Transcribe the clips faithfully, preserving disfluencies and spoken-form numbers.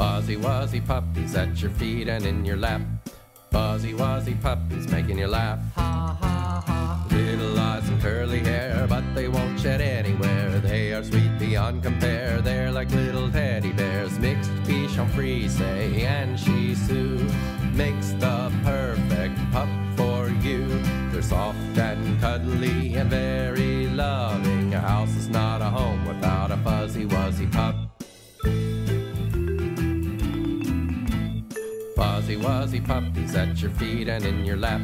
Fuzzy Wuzzy Puppies at your feet and in your lap. Fuzzy Wuzzy Puppies making you laugh. Ha ha ha. Little eyes and curly hair, but they won't shed anywhere. They are sweet beyond compare. They're like little teddy bears. Mixed Bichon Frise and Shih Tzu makes the perfect pup for you. They're soft and cuddly and very loving. A house is not a home without a Fuzzy Wuzzy Pup. Fuzzy Wuzzy Puppies at your feet and in your lap.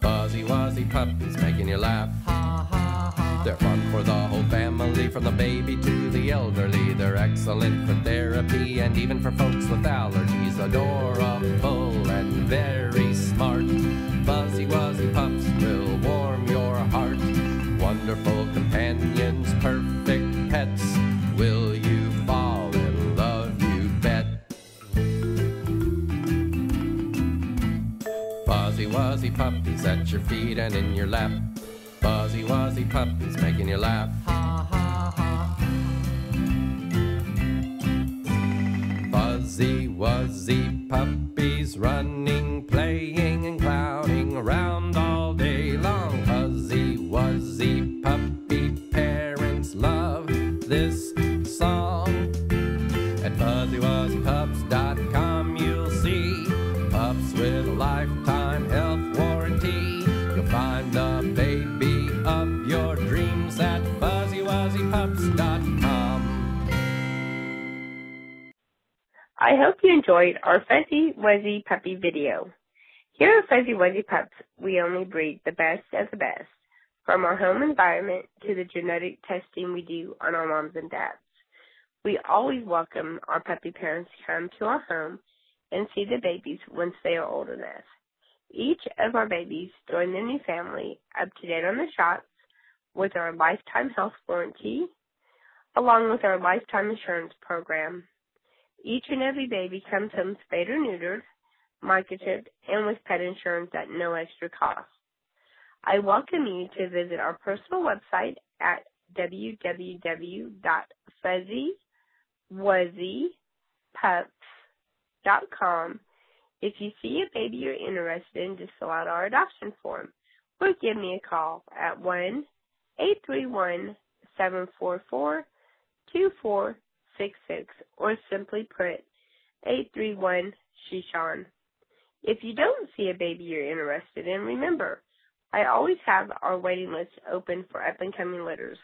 Fuzzy Wuzzy Puppies making you laugh. Ha, ha, ha. They're fun for the whole family, from the baby to the elderly. They're excellent for therapy and even for folks with allergies. Adorable and very smart. Fuzzy Wuzzy Pups will warm your heart. Wonderful companions, perfect pets. Will you fall in love, you bet? Fuzzy Wuzzy Puppies at your feet and in your lap. Fuzzy Wuzzy Puppies making you laugh. Ha, ha, ha. Fuzzy Wuzzy Puppies running, playing, and clowning around all day long. Fuzzy Wuzzy Puppy parents love this song. At fuzzy wuzzy pups dot com you'll see pups with a lifetime health warranty. You'll find the baby of your dreams at fuzzy wuzzy pups dot com. I hope you enjoyed our Fuzzy Wuzzy Puppy video. Here at Fuzzy Wuzzy Pups, we only breed the best of the best, from our home environment to the genetic testing we do on our moms and dads. We always welcome our puppy parents to come to our home and see the babies once they are old enough. Each of our babies join their new family up to date on the shots with our lifetime health warranty, along with our lifetime insurance program. Each and every baby comes home spayed or neutered, microchipped, and with pet insurance at no extra cost. I welcome you to visit our personal website at w w w dot fuzzy wuzzy pups dot com. If you see a baby you're interested in, just fill out our adoption form or give me a call at one eight three one, seven four four, two four six six or simply put eight three one, Shishan. If you don't see a baby you're interested in, remember, I always have our waiting list open for up-and-coming litters.